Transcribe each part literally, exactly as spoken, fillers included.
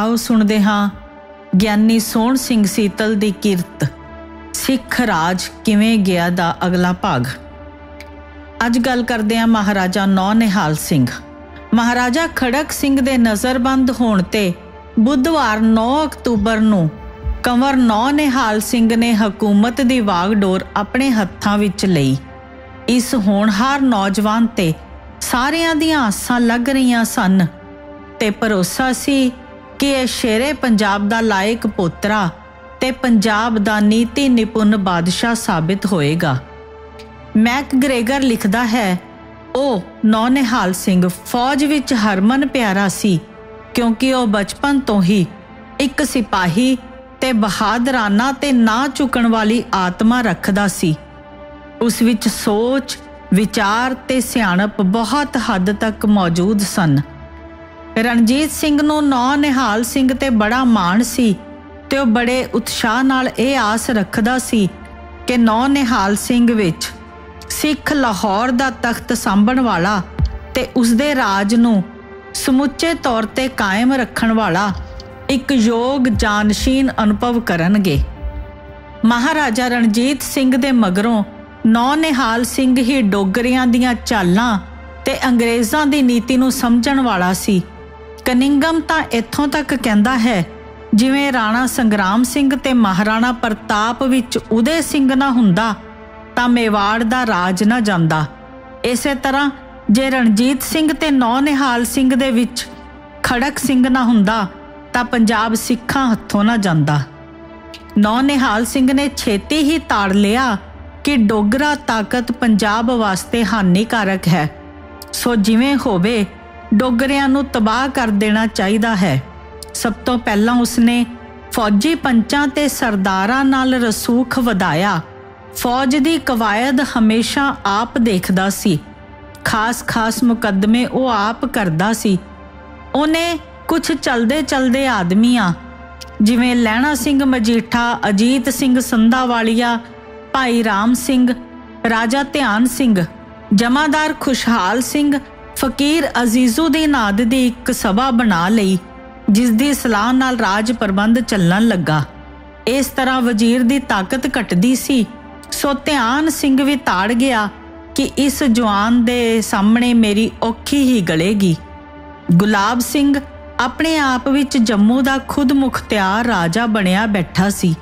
आओ सुनते हाँ ਗਿਆਨੀ सोहन सिंह सीतल की किरत सिख राज किवें गया दा अगला भाग। अज गल करते हैं महाराजा नौनिहाल सिंह। महाराजा खड़क सिंह दे नज़रबंद होण ते बुधवार नौ अक्तूबर नूं कंवर नौनिहाल सिंह ने हकूमत दी वागडोर अपने हत्थां विच लई। इस होनहार नौजवान ते सारियां दियां आसां लग रहियां सन ते भरोसा सी कि यह शेरे पंजाब दा लायक पोत्रा ते पंजाब दा नीति निपुण बादशाह साबित होएगा। मैक ग्रेगर लिखदा है ओ नौनिहाल सिंह फौज विच हरमन प्यारा सी क्योंकि वह बचपन तो ही एक सिपाही ते बहादराना ते ना चुकण वाली आत्मा रखदा सी। उस विच सोच विचार ते सियाणप बहुत हद तक मौजूद सन। रणजीत सिंह नूं नौनिहाल सिंह ते बड़ा माण सी ते वह बड़े उत्साह नाल इह आस रखदा सी कि नौनिहाल सिंह विच सिख लाहौर दा तख्त सांभण वाला ते उसदे राज नूं समुचे तौर ते कायम रखण वाला एक योग जानशीन अनुभव करनगे। महाराजा रणजीत सिंह दे मगरों नौनिहाल सिंह ही डोगरियां दियां चालां ते अंग्रेज़ां दी नीति नूं समझण वाला सी। कनिंगम तो इत्थों तक कहता है जिवें राणा संग्राम सिंह ते महाराणा प्रताप विच उदय सिंह ना हुंदा तां मेवाड़ दा राज ना जांदा। इसे तरह जे रणजीत सिंह ते नौनिहाल सिंह दे विच खड़क सिंह ना हुंदा तां पंजाब सिखां हत्थों ना जांदा। नौनिहाल सिंह ने छेती ही ताड़ लिया कि डोगरा ताकत पंजाब वास्ते हानिकारक है, सो जिवें होवे डोगरियां नूं तबाह कर देना चाहिदा है। सब तो पहला उसने फौजी पंचां ते सरदारां नाल रसूख वधाया। फौज दी कवायद हमेशा आप देखदा सी, खास खास मुकदमे वो आप करदा सी। उन्हें कुछ चलदे चलदे आदमियां जिवें लहणा सिंह मजीठा, अजीत सिंह संधावालिया, भाई राम सिंह, राजा ध्यान सिंह, जमादार खुशहाल सिंह, फकीर अजीजुद्दीन आदि की एक सभा बना ली जिसकी सलाह नाल राज प्रबंध चलन लगा। इस तरह वजीर की ताकत घटती सी, सो ध्यान सिंह भी ताड़ गया कि इस जवान के सामने मेरी औखी ही गलेगी। गुलाब सिंह अपने आप विच जम्मू का खुद मुख्तियार राजा बनया बैठा सी।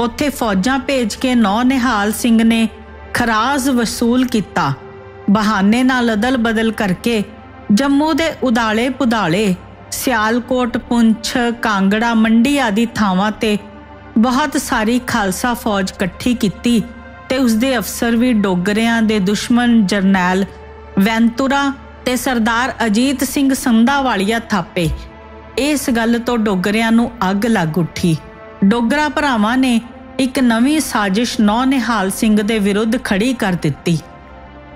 उत्थे फौजां भेज के नौनिहाल सिंह ने खराज वसूल किया। बहाने नाल अदल बदल करके जम्मू दे उदाले पुदाले सियालकोट, पुंछ, कांगड़ा, मंडी आदि थावां ते बहुत सारी खालसा फौज कट्ठी कीती ते उसके अफसर भी डोगरियां दे दुश्मन जरनैल वैंतुरा ते सरदार अजीत सिंह संधावालिया थापे। इस गल तो डोगरियां नूं अग लग उठी। डोगरा भरावां ने एक नवीं साजिश नौनिहाल सिंह दे विरुद्ध खड़ी कर दित्ती।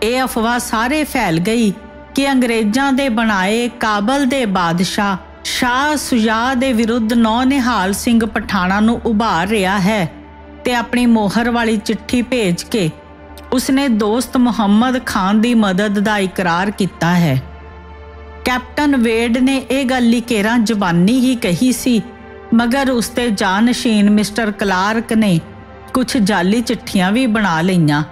ये अफवाह सारे फैल गई कि अंग्रेज़ों के बनाए काबल के बादशाह शाह सुजा के विरुद्ध नौनिहाल सिंह पठाणा नूं उभार रहा है ते अपनी मोहर वाली चिट्ठी भेज के उसने दोस्त मुहम्मद खान की मदद का इकरार किया है। कैप्टन वेड ने यह गल लिकेरा जबानी ही कही सी, मगर उसके जानशीन मिस्टर क्लार्क ने कुछ जाली चिट्ठियां भी बना लईयां,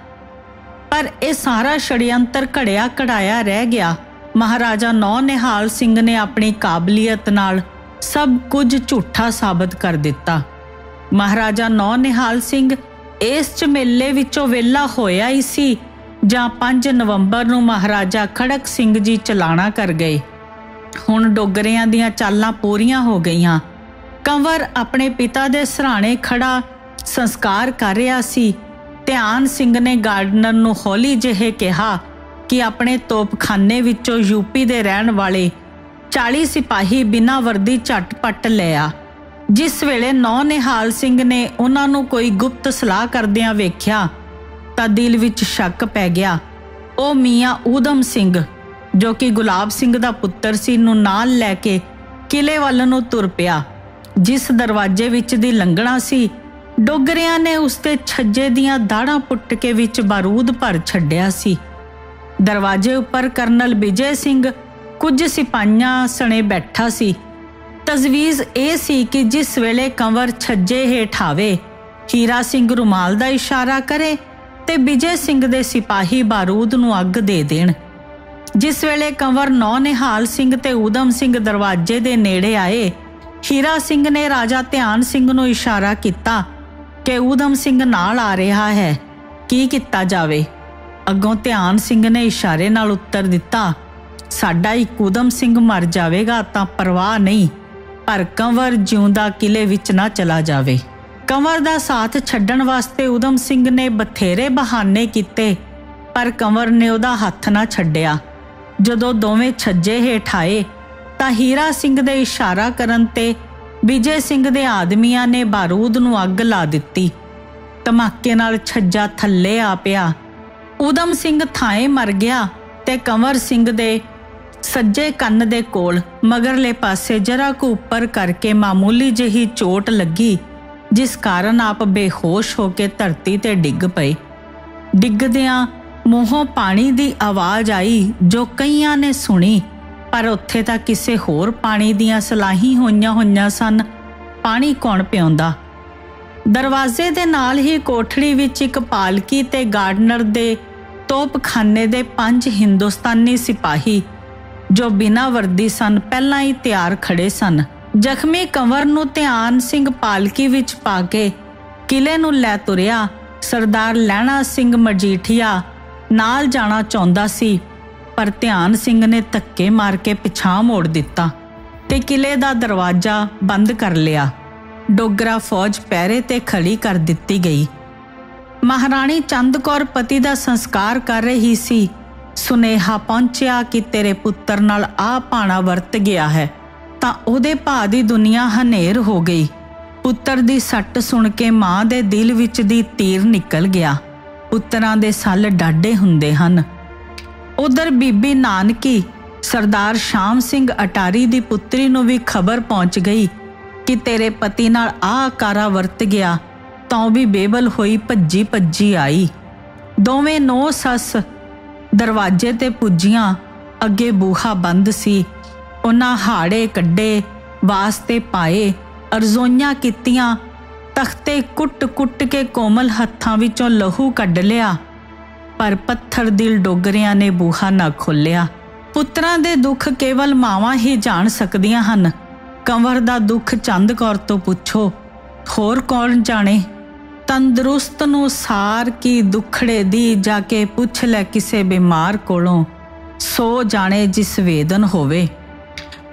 पर यह सारा षडयंत्र घड़िया घड़ाया रह गया। महाराजा नौनिहाल सिंह ने अपनी काबलियत नाल सब कुछ झूठा साबित कर दिता। महाराजा नौनिहाल सिंह इस झमेले विचों वेला होया ही सी जां पांच नवंबर नूं महाराजा खड़क सिंह जी चलाणा कर गए। हुण डोगरियां दियां चालां पूरियां हो गईयां। कंवर अपने पिता दे सराणे खड़ा संस्कार कर रहा सी। ध्यान सिंह ने गार्डनर नूं हौली जिहे कहा कि अपने तोपखाने विचों यूपी दे रहन वाले चालीस सिपाही बिना वर्दी झटपट लिया। जिस वेले नौनिहाल सिंह ने उन्हां नूं कोई गुप्त सलाह करदियां वेख्या तां दिल विच शक पै गया। ओ मियाँ ऊधम सिंह जो कि गुलाब सिंह दा पुत्तर सी नूं नाल लैके किले वल नूं तुर पिया। जिस दरवाजे विच दी लंघणा सी डोगरियां ने उसके छज्जे दियां दाड़ां पुट के विच बारूद भर छड्डिया सी। दरवाजे उपर करनल विजय सिंह कुछ सिपाहियां सने बैठा सी। तजवीज़ ए सी कि जिस वेले कंवर छज्जे हेठ आवे हीरा सिंह रुमाल दा इशारा करे ते विजय सिंह दे सिपाही बारूद नूं अग दे देण। जिस वेले कंवर नौ निहाल सिंह ते उधम सिंह दरवाजे दे नेड़े आए हीरा सिंह ने राजा ध्यान सिंह नूं इशारा किया कि उधम सिंह नाल आ रहा है, की किता जावे। अगों ध्यान सिंह ने इशारे नाल उत्तर दिता, साडा एक उधम सिंह मर जाएगा तो परवाह नहीं, पर कंवर जिउंदा किले विच ना चला जावे। कंवर दा साथ छड्डण वास्ते उधम सिंह ने बथेरे बहाने किते पर कंवर ने उहदा हथ ना छड्डिया। जदों दोवें छज्जे हेठ आए तां हीरा सिंह दे इशारा करन ते विजय सिंह दे आदमियां ने बारूद नूं अग ला दित्ती। धमाके नाल छज्जा थल्ले आ पिया। उधम सिंह थाएं मर गया ते कंवर सिंह दे सज्जे कन्न दे कोल मगरले पासे जरा को ऊपर करके मामूली जही चोट लगी, जिस कारण आप बेहोश होके धरती ते डिग पए। डिगदियां मूहों पानी दी आवाज़ आई जो कईयां ने सुनी, पर उत्थे तां किसे होर पानी दियां सलाही होईयां होईयां सन। पानी कौन पिउंदा? दरवाजे दे नाल ही कोठड़ी विच इक पालकी ते गार्डनर दे तोपखाने दे पंज हिंदुस्तानी सिपाही जो बिना वर्दी सन पहला ही तैयार खड़े सन। जख्मी कंवर नूं ध्यान सिंह पालकी विच पाके किले नूं लै तुरिया। सरदार लहणा सिंह मजीठिया नाल जाना चाहुंदा सी, पर ध्यान सिंह ने धक्के मार के पिछां मोड़ दिता ते किले दा दरवाजा बंद कर लिया। डोगरा फौज पैरे ते खड़ी कर दित्ती गई। महाराणी चंद कौर पति दा संस्कार कर रही सी। सुनेहा पहुंचया कि तेरे पुत्र नाल आ पाना वरत गया है, तां उहदे भाअ दी दुनिया हनेर हो गई। पुत्र दी सट सुन के मां दे दिल विच दी तीर निकल गया। पुत्रां दे सल डाढे हुंदे हन। उधर बीबी नानकी सरदार शाम सिंह अटारी दी पुत्री नूं भी खबर पहुंच गई कि तेरे पति नाल आ कारा वरत गया, तां भी बेबल होई भज्जी भज्जी आई। दोवें नौ सस दरवाजे ते पुज्जियां। अगे बूहा बंद सी। उन्हां हाड़े कड्डे वास्ते पाए, अरजोइयां कीतियां, तख्ते कुट कुट के कोमल हत्थां विचों लहू कढ लिया, पर पत्थर दिल डोगरियां ने बूहा ना खोलिया। पुत्रां दे दुख केवल मावां ही जाण सकदियां हन। कंवर दा दुख चंद कौर तो पुछो, होर कौन जाणे। तंदरुस्त नू सार की दुखड़े दी जाके पुछ लै किसे बीमार कोलों, सो जाने जिस वेदन होवे।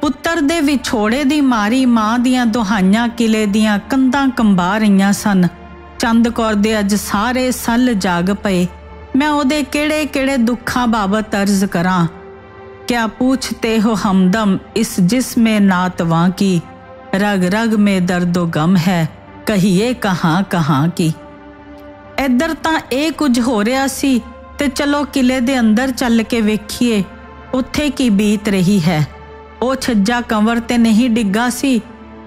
पुत्तर दे विछोड़े दी मारी मां दियां दुहाइयां किले दियां कंधां कंबा रहीयां सन। चंद कौर दे अज सारे सल जाग पए। मैं ओदे केड़े केड़े दुखां बाबत अर्ज करां, क्या पूछते हो हमदम इस जिस्म नातवां की। रग रग में दर्दो गम है, कहिए कहाँ कहाँ की। इधर तां ए कुछ हो रहा सी ते चलो किले दे अंदर चल के वेखिए उत्थे की बीत रही है। ओ छज्जा कंवर ते नहीं डिग्गा सी,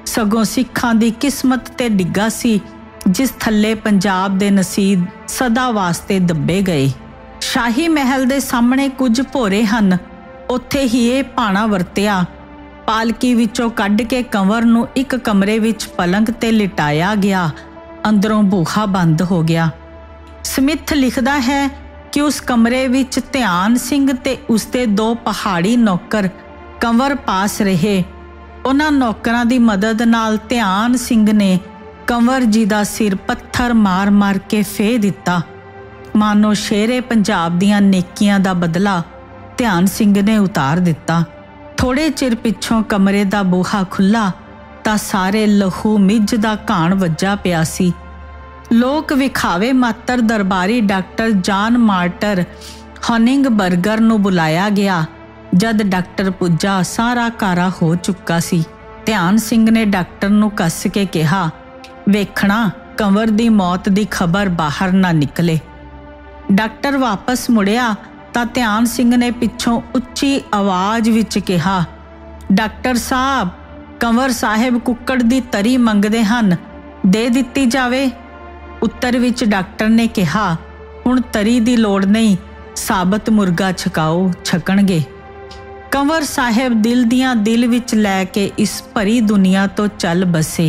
सगों सिखां दी किस्मत ते डिग्गा सी, जिस थल्ले पंजाब दे नसीब सदा वास्ते दबे गए। शाही महल दे सामने कुछ भोरे हन, उत्थे ही ए पाणा वरतिया। पालकी विचों कढ़ के कंवर नूं एक कमरे विच पलंग ते लिटाया गया। अंदरों बूहा बंद हो गया। स्मिथ लिखदा है कि उस कमरे विच ध्यान सिंह ते उसके दो पहाड़ी नौकर कंवर पास रहे। उन्हां नौकरां दी मदद नाल ध्यान सिंह ने कंवर जी दा सिर पत्थर मार मार के फे दिता। मानो शेरे पंजाब दियां नेकियां दा बदला ध्यान सिंह ने उतार दिता। थोड़े चिर पिछों कमरे दा बूहा खुला तां सारे लहू मिज दा घाण वज्जा पिया सी। लोक विखावे मात्र दरबारी डॉक्टर जान मार्टर हॉनिंग बर्गर नूं बुलाया गया। जद डॉक्टर पुज्जा सारा कारा हो चुका सी। ध्यान सिंह ने डॉक्टर नूं कस के कहा, वेखना कंवर दी मौत दी खबर बाहर ना निकले। डॉक्टर वापस मुड़िया तां ध्यान सिंह ने पिछों उच्ची आवाज़ विच कहा, डॉक्टर साहब कंवर साहब कुक्कड़ दी तरी मंगदे हन, दे दित्ती जावे। उत्तर विच डॉक्टर ने कहा, हुण तरी दी लोड़ नहीं, साबत मुर्गा छकाओ, छकणगे। कंवर साहिब दिल दियां दिल विच लैके इस भरी दुनिया तो चल बसे।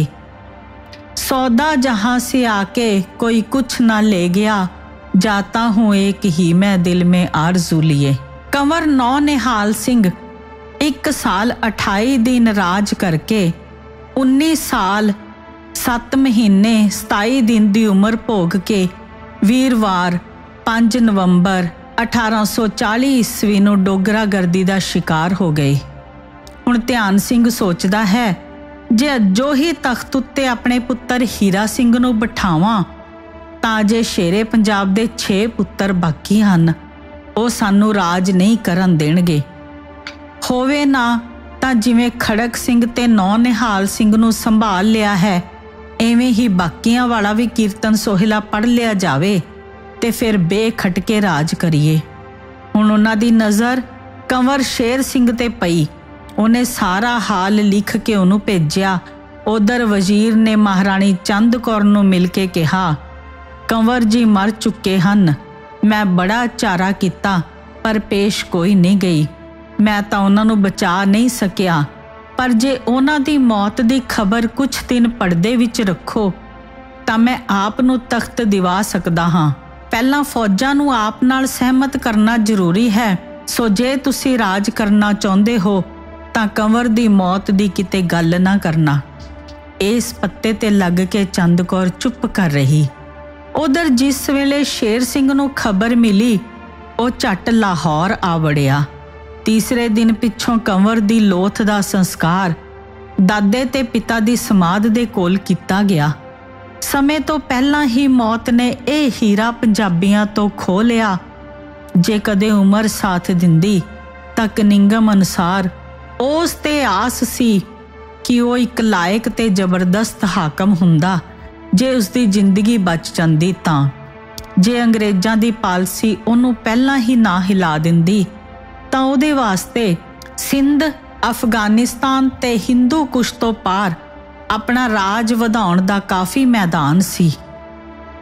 सौदा जहां से आके कोई कुछ ना ले गया, जाता हूँ एक ही मैं दिल में आरज़ू लिए। कंवर नौ निहाल सिंह एक साल अठाई दिन राज करके उन्नीस साल सत्त महीने सताई दिन की उम्र भोग के वीरवार पाँच नवंबर अठारह सौ चाली ईस्वी को डोगरा गर्दी का शिकार हो गए। हुण ध्यान सिंह सोचता है जे अजो ही तख्त उत्ते अपने पुत्र हीरा सिंह नूं बिठावां तां जे शेरे पंजाब दे छे पुत्र बाकी हन वो सानू राज नहीं करन देणगे। होवे ना तां जिवें खड़क सिंह ते नौ निहाल सिंह नूं संभाल लिया है इवें ही बाकियां वाला भी कीर्तन सोहिला पढ़ लिया जावे ते फिर बेखटके राज करिए। हुण उन्हां दी नज़र कंवर शेर सिंह ते पई। उन्हें सारा हाल लिख के उन्होंने भेजा। उधर वजीर ने महाराणी चंद कौर नूं मिल के कहा, कंवर जी मर चुके हैं, मैं बड़ा चारा किता पर पेश कोई नहीं गई, मैं तो उन्होंने बचा नहीं सकिया, पर जे उन्हों की मौत की खबर कुछ दिन पर्दे विच रखो तो मैं आप नूं तख्त दिवा सकदा हाँ। पहला फौजां नूं आप नाल सहमत करना जरूरी है, सो जे तुसीं राज करना चाहते हो तां कंवर दी मौत दी किते गल ना करना। इस पत्ते ते लग के चंद कौर चुप कर रही। उधर जिस वेले शेर सिंह नूं खबर मिली वो झट लाहौर आ वड़िया। तीसरे दिन पिछों कंवर दी लोथ दा संस्कार दादे ते पिता दी समाध दे कोल कीता गया। समय तो पहलां ही मौत ने यह हीरा पंजाबियां तो खो लिया। जे कदे उमर साथ दिंदी तां कनिंगम अनुसार उस ते आस सी कि वो एक लायक ते जबरदस्त हाकम हुंदा जे उसकी जिंदगी बच जाती तां। जे अंग्रेज़ां दी पालसी उन्होंने पहला ही ना हिला दिंदी तां उहदे वास्ते सिंध अफगानिस्तान ते हिंदू कुश तो पार अपना राज वधाउण दा काफ़ी मैदान सी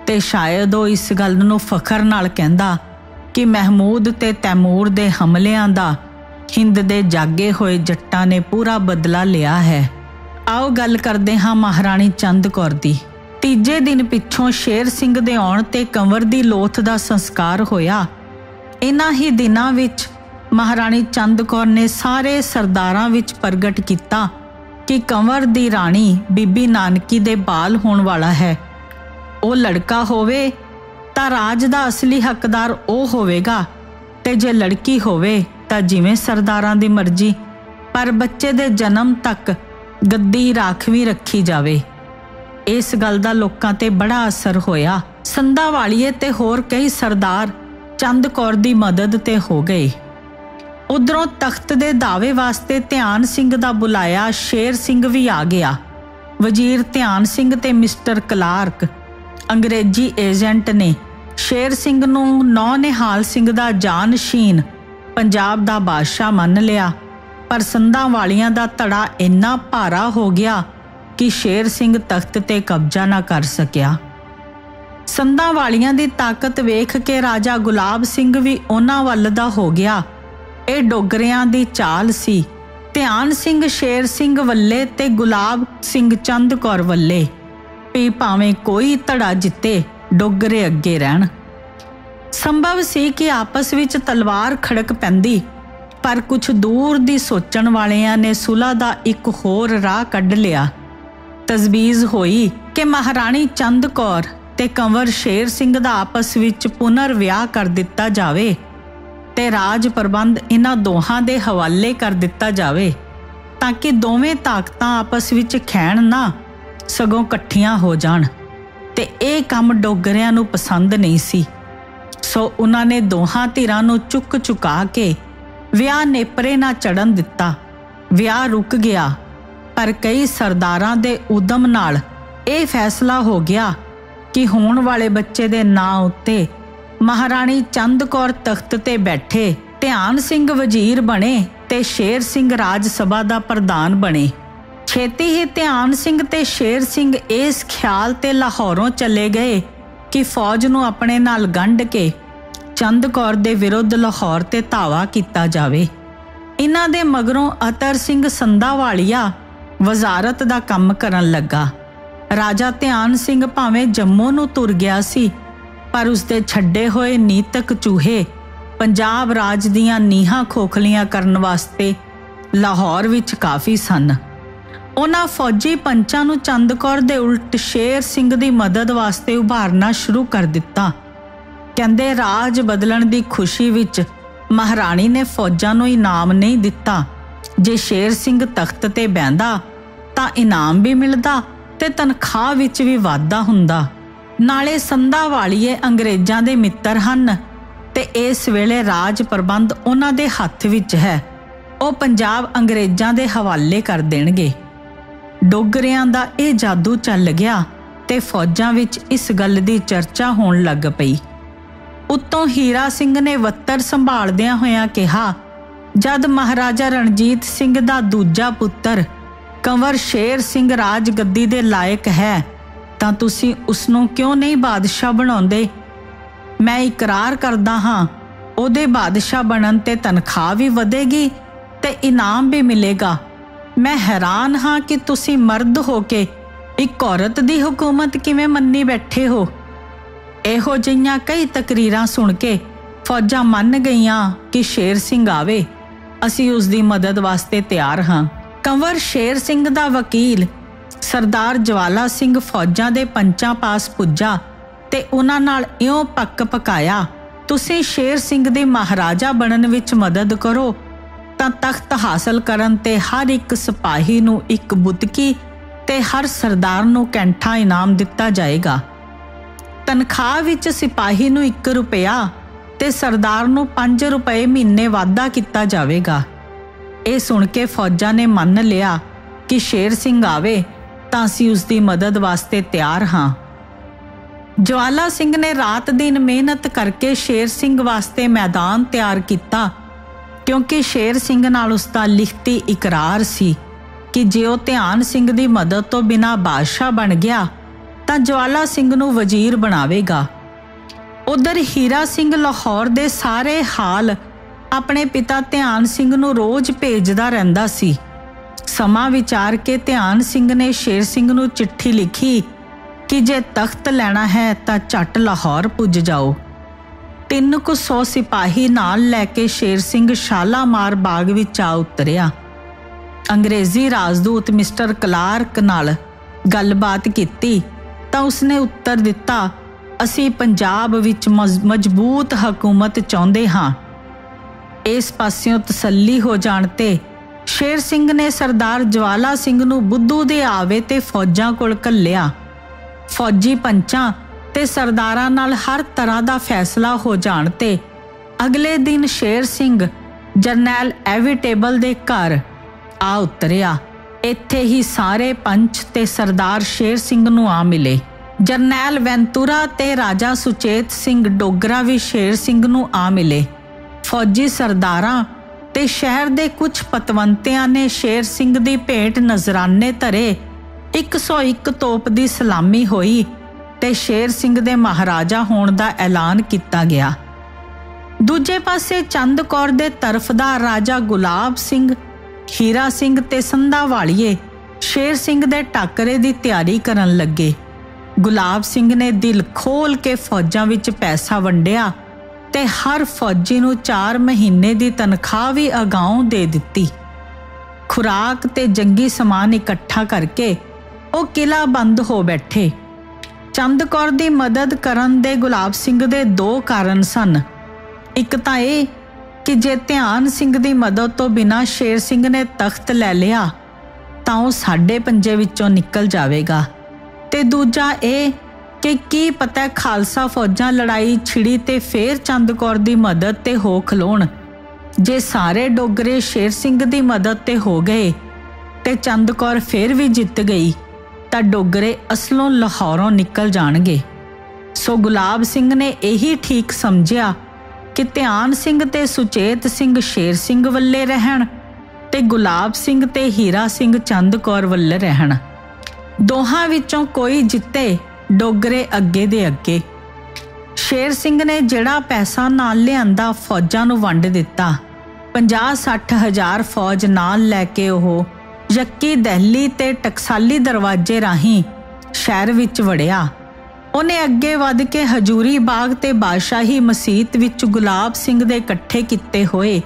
ते शायद वो इस गल नूं फखर नाल कहंदा कि महमूद ते तैमूर दे हमलिआं दा हिंद दे जागे होए जट्टां ने पूरा बदला लिया है। आओ गल करदे हां महाराणी चंद कौर दी। तीजे दिन पिछों शेर सिंह दे आउण ते कंवर दी लोथ दा संस्कार होया। इन्हां ही दिनां विच महाराणी चंद कौर ने सारे सरदारां विच प्रगट किया कि कंवर दी राणी बीबी नानकी दे बाल होण वाला है। वो लड़का होवे तां राज दा असली हकदार वो होवेगा ते जे लड़की होवे जिमें सरदारां दी मर्जी, पर बच्चे दे जन्म तक गद्दी राखवी रखी जावे। इस गल दा लोकां ते बड़ा असर होया। संधा वालीए ते होर कई सरदार चंद कौर दी मदद ते हो गए। उधरों तख्त दे दावे वास्ते ध्यान सिंह दा बुलाया शेर सिंह भी आ गया। वजीर ध्यान सिंह ते मिस्टर कलार्क अंग्रेजी एजेंट ने शेर सिंह नूं नौ निहाल सिंह दा जानशीन पंजाब दा बादशाह मन लिया, पर संधां वालियां दा धड़ा इन्ना भारा हो गया कि शेर सिंह तख्त ते कब्जा ना कर सकिया। संधां वालियां दी ताकत वेख के राजा गुलाब सिंह भी उन्हां वल दा हो गया। इह डोगरियां दी चाल सी। ध्यान सिंह शेर सिंह वल्ले ते गुलाब सिंह चंद कौर वल्ले भी भावें कोई धड़ा जिते डोगरे अगे रहण। संभव सी कि आपस विच तलवार खड़क पैंदी, पर कुछ दूर दी सोचण वालियां ने सुलह दा एक होर राह कढ लिया। तजवीज़ होई कि महाराणी चंद कौर ते कंवर शेर सिंह दा आपस विच पुनर विआह कर दिता जावे ते राज प्रबंध इन्हां दोहां दे हवाले कर दिता जावे ताकि दोवें ताकतां आपस विच खैण ना सगों कट्ठियां हो जाण ते इह काम डोगरियां नूं पसंद नहीं सी। सो उन्होंने दोहां धिरां नूं चुक चुका के विआह नेपरे ना चढ़न दिता। विआह रुक गया, पर कई सरदारां दे उदम नाल ये फैसला हो गया कि होण वाले बच्चे दे नां उत्ते महाराणी चंद कौर तख्त ते बैठे, ध्यान सिंह वजीर बने ते शेर सिंह राज सभा दा प्रधान बने। छेती ही ध्यान सिंह ते शेर सिंह इस ख्याल ते लाहौरों चले गए कि फौज नूं अपने नाल गंढ के चंद कौर दे विरुद्ध लाहौर ते धावा किया जावे। इन्हां दे मगरों अतर सिंह संधावालिया वजारत दा काम करन लगा। राजा ध्यान सिंह भावें जम्मू नूं तुर गया सी, पर उसके छड्डे होए नीतक चूहे पंजाब राज दीआं नीहां खोखलियां करन वास्ते लाहौर विच काफ़ी सन। उन्हां फौजी पंचां नूं चंद कौर दे उल्ट शेर सिंह दी मदद वास्ते उभारना शुरू कर दिता। कहंदे राज बदलण दी खुशी विच महाराणी ने फौजां नूं इनाम नहीं दिता, जे शेर सिंह तख्त ते बहिंदा तां इनाम भी मिलदा ते तनखाह विच भी वाधा हुंदा। नाले संधावालिए अंग्रेजां दे मित्र हन ते इस वेले राज प्रबंध उन्हां दे हत्थ विच है, ओह पंजाब अंग्रेजां दे हवाले कर देणगे। डोगरियां दा इह जादू चल गया ते फौजां विच इस गल दी चर्चा होण लग पई। उत्तों हीरा सिंह ने वत्तर संभालदियां होइयां कहा, जद महाराजा रणजीत सिंह दा दूजा पुत्र कंवर शेर सिंह राजगद्दी दे लायक है तां तुसीं उसनों क्यों नहीं बादशाह बनाउंदे? मैं इकरार करदा हां ओहदे बादशाह बनन ते तनख्वाह भी वधेगी ते इनाम भी मिलेगा। मैं हैरान हां कि तुसीं मर्द होके इक औरत दी हुकूमत किवें मन्नी बैठे हो। इहो जिहियां कई तकरीरां सुण के फौजां मन गईयां कि शेर सिंह आवे, असीं उस दी मदद वास्ते तैयार हां। कंवर शेर सिंह दा वकील सरदार ज्वाला सिंह फौजां दे पंचां पास पुज्जा ते उन्हां नाल इयों पक्क पकाया, तुसीं शेर सिंह दे महाराजा बनन विच मदद करो तां तख्त हासिल करन ते हर एक सिपाही नूं एक बुतकी ते हर सरदार नूं कैंठा इनाम दिता जाएगा। तनख्वाह विच सिपाही नूं एक रुपया ते सरदार नूं पाँच रुपये महीने वाधा किया जाएगा। ये सुन के फौजां ने मन लिया कि शेर सिंह आवे तां असीं उसकी मदद वास्ते तैयार हाँ। ज्वाला सिंह ने रात दिन मेहनत करके शेर सिंह वास्ते मैदान तैयार किया, क्योंकि शेर सिंह नाल उसका लिखती इकरार सी कि जे वह ध्यान सिंह की मदद तो बिना बादशाह बन गया तो ज्वाला सिंह नूं वजीर बनावेगा। उधर हीरा सिंह लाहौर दे सारे हाल अपने पिता ध्यान सिंह नूं रोज़ भेजदा रहिंदा सी। समा विचार के ध्यान सिंह ने शेर सिंह नूं चिट्ठी लिखी कि जे तख्त लेना है तो झट लाहौर पुज जाओ। तीन कु सौ सिपाही नाल लैके शेर सिंह शालामार बाग विच आ उतरिया। अंग्रेजी राजदूत मिस्टर क्लार्क नाल गलबात कीती तां उसने उत्तर दिता, असीं पंजाब विच मजबूत हुकूमत चाहुंदे हां। इस पासियों तसल्ली हो जाण ते शेर सिंह ने सरदार ज्वाला सिंह नूं बुद्धू दे आवे ते फौजां कोल घल्लिया। फौजी पंचां ते सरदारां नाल हर तरह दा फैसला हो जाण ते अगले दिन शेर सिंह जरनैल एविटेबल दे घर आ उतरिया। इत्थे ही सारे पंच ते सरदार शेर सिंह नूं आ मिले। जरनैल वैंतुरा ते राजा सुचेत सिंह डोगरा भी शेर सिंह नूं आ मिले। फौजी सरदारां ते शहर दे कुछ पतवंतियां ने शेर सिंह दी भेंट नजराने धरे। एक सौ एक तोप की सलामी हुई तो शेर सिंह के महाराजा होने का ऐलान किया गया। दूजे पासे चंद कौर के तरफदार राजा गुलाब सिंह हीरा सिंह ते संधावालिए शेर सिंह के टाकरे की तैयारी करन लगे। गुलाब सिंह ने दिल खोल के फौजां विच पैसा वंडिया ते हर फौजी नूं चार महीने की तनख्वाह भी अगाऊ दे दिती। खुराक ते जंगी समान इकट्ठा करके ਉਹ ਕਿਲਾ ਬੰਦ ਹੋ ਬੈਠੇ। ਚੰਦ ਕੌਰ ਦੀ ਮਦਦ ਕਰਨ ਦੇ ਗੁਲਾਬ ਸਿੰਘ ਦੇ ਦੋ ਕਾਰਨ ਸਨ। ਇੱਕ ਤਾਂ ਇਹ ਕਿ ਜੇ ਧਿਆਨ ਸਿੰਘ ਦੀ ਮਦਦ ਤੋਂ ਬਿਨਾਂ ਸ਼ੇਰ ਸਿੰਘ ਨੇ ਤਖਤ ਲੈ ਲਿਆ ਤਾਂ ਉਹ ਸਾਡੇ ਪੰਜੇ ਵਿੱਚੋਂ ਨਿਕਲ ਜਾਵੇਗਾ, ਤੇ ਦੂਜਾ ਇਹ ਕਿ ਕੀ ਪਤਾ ਖਾਲਸਾ ਫੌਜਾਂ ਲੜਾਈ ਛਿੜੀ ਤੇ ਫੇਰ ਚੰਦ ਕੌਰ ਦੀ ਮਦਦ ਤੇ ਹੋ ਖਲੋਣ। ਜੇ ਸਾਰੇ ਡੋਗਰੇ ਸ਼ੇਰ ਸਿੰਘ ਦੀ ਮਦਦ ਤੇ ਹੋ ਗਏ ਤੇ ਚੰਦ ਕੌਰ ਫੇਰ ਵੀ ਜਿੱਤ ਗਈ ਤਾਂ ਡੋਗਰੇ ਅਸਲੋਂ ਲਾਹੌਰੋਂ ਨਿਕਲ ਜਾਣਗੇ। ਸੋ ਗੁਲਾਬ ਸਿੰਘ ਨੇ ਇਹੀ ਠੀਕ ਸਮਝਿਆ ਕਿ ਧਿਆਨ ਸਿੰਘ ਤੇ ਸੁਚੇਤ ਸਿੰਘ ਸ਼ੇਰ ਸਿੰਘ ਵੱਲੇ ਰਹਿਣ ਤੇ ਗੁਲਾਬ ਸਿੰਘ ਤੇ ਹੀਰਾ ਸਿੰਘ ਚੰਦ ਕੌਰ ਵੱਲੇ ਰਹਿਣ। ਦੋਹਾਂ ਵਿੱਚੋਂ ਕੋਈ ਜਿੱਤੇ ਡੋਗਰੇ ਅੱਗੇ ਦੇ ਅੱਗੇ। ਸ਼ੇਰ ਸਿੰਘ ਨੇ ਜਿਹੜਾ ਪੈਸਾ ਨਾਲ ਲਿਆਂਦਾ ਫੌਜਾਂ ਨੂੰ ਵੰਡ ਦਿੱਤਾ पचास साठ हज़ार फौज नाल लैके वह यक्की दहली ते टकसाली दरवाजे राही शहर विच वड़िया। उन्हें अगे वध के हजूरी बाग ते बादशाही मसीत विच गुलाब सिंह दे इकट्ठे किते होए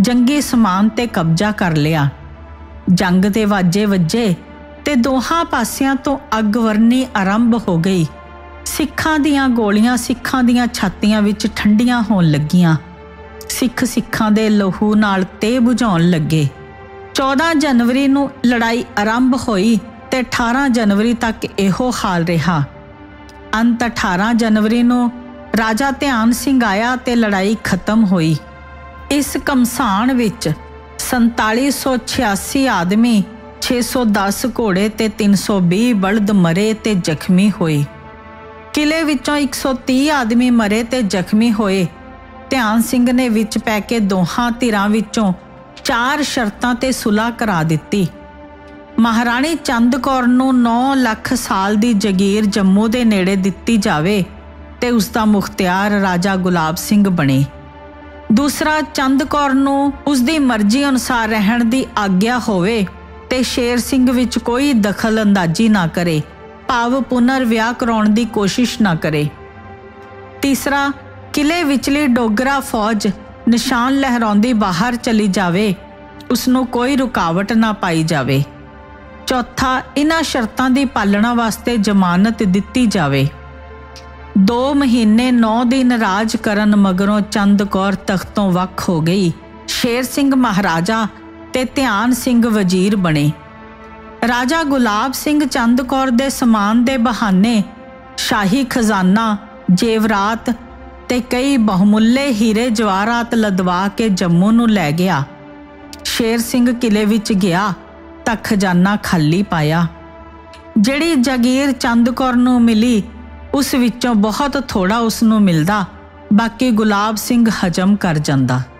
जंगी समान ते कब्जा कर लिया। जंग दे वाजे वजे ते दोहां पासियां तो अग वरनी आरंभ हो गई। सिखां दियां गोलियां सिखां दियां छातियां विच ठंडियां होण लगियां। सिख सिखां दे लहू नाल ते बुझाउण लगे। चौदह जनवरी नूं लड़ाई आरंभ होई ते अठारह जनवरी तक इहो हाल रहा। अंत अठारह जनवरी नूं राजा ध्यान सिंह आया ते लड़ाई खत्म होई। इस घमसान विच संताली सौ छियासी आदमी छे सौ दस घोड़े ते तीन सौ बीस बलद मरे ते जख्मी होए। किले विचों एक सौ तीह आदमी मरे ते जख्मी होए। ध्यान सिंह ने विच पै के दोहां धिरां विचों चार शर्तां ते सुलह करा दित्ती। महाराणी चंद कौर नूं नौ लख साल दी जगीर जम्मू दे नेड़े दित्ती जावे ते उसका मुख्तियार राजा गुलाब सिंह बने। दूसरा, चंद कौर नूं उसकी मर्जी अनुसार रहण दी आग्या होवे ते शेर सिंह विच कोई दखल अंदाजी ना करे, भाव पुनर विआह कराउण दी कोशिश ना करे। तीसरा, किले विचली डोगरा फौज निशान लहराउंदी बाहर चली जावे, उसनूं कोई रुकावट ना पाई जावे। चौथा, इन्हां शर्तां दी पालना वास्ते जमानत दित्ती जावे। दो महीने नौ दिन राज करन मगरों चंद कौर तख्तों वख हो गई। शेर सिंह महाराजा ते ध्यान सिंह वजीर बने। राजा गुलाब सिंह चंद कौर दे समान दे बहाने शाही खजाना, जेवरात ते कई बहुमुल्ले हीरे जवाहरात लदवा के जम्मू नूं लै गया। शेर सिंह किले विच गया तां खजाना खाली पाया। जिहड़ी जागीर चंद कौर नूं मिली उस विचों बहुत थोड़ा उसनूं मिलदा, बाकी गुलाब सिंह हजम कर जांदा।